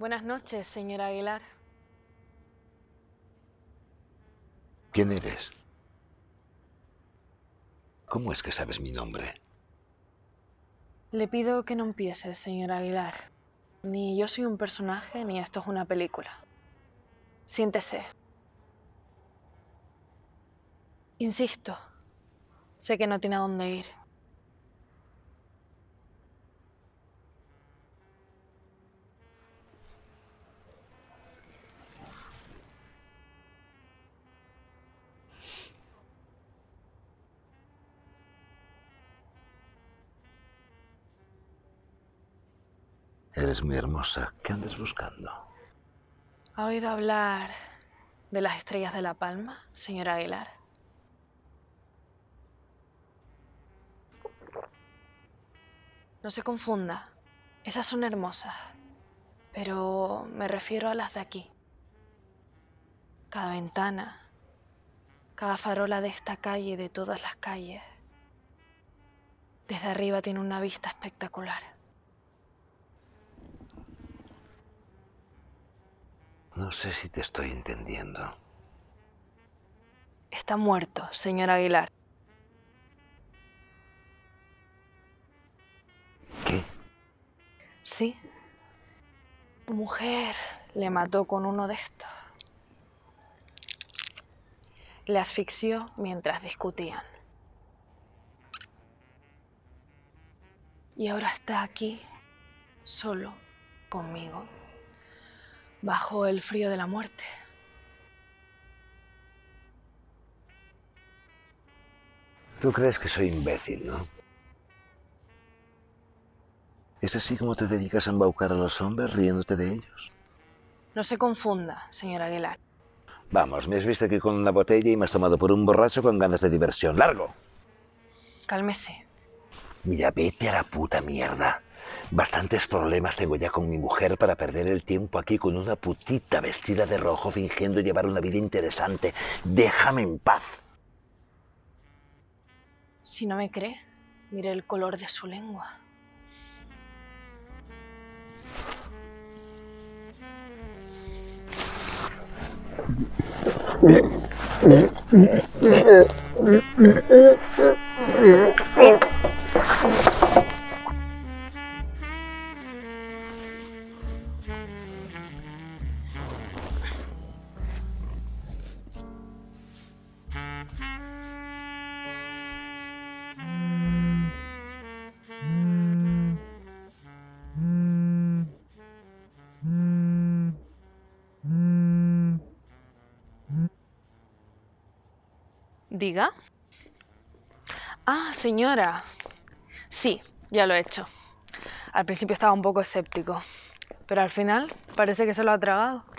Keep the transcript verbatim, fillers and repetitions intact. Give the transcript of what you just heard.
Buenas noches, señor Aguilar. ¿Quién eres? ¿Cómo es que sabes mi nombre? Le pido que no empiece, señor Aguilar. Ni yo soy un personaje, ni esto es una película. Siéntese. Insisto, sé que no tiene a dónde ir. Eres muy hermosa. ¿Qué andas buscando? ¿Ha oído hablar de las estrellas de La Palma, señor Aguilar? No se confunda. Esas son hermosas. Pero me refiero a las de aquí. Cada ventana, cada farola de esta calle y de todas las calles. Desde arriba tiene una vista espectacular. No sé si te estoy entendiendo. Está muerto, señor Aguilar. ¿Qué? Sí. Tu mujer le mató con uno de estos. Le asfixió mientras discutían. Y ahora está aquí, solo conmigo. Bajo el frío de la muerte. Tú crees que soy imbécil, ¿no? ¿Es así como te dedicas a embaucar a los hombres riéndote de ellos? No se confunda, señor Aguilar. Vamos, me has visto aquí con una botella y me has tomado por un borracho con ganas de diversión. ¡Largo! Cálmese. Mira, vete a la puta mierda. Bastantes problemas tengo ya con mi mujer para perder el tiempo aquí con una putita vestida de rojo fingiendo llevar una vida interesante. ¡Déjame en paz! Si no me cree, mire el color de su lengua. Diga. Ah, señora. Sí, ya lo he hecho. Al principio estaba un poco escéptico, pero al final parece que se lo ha tragado.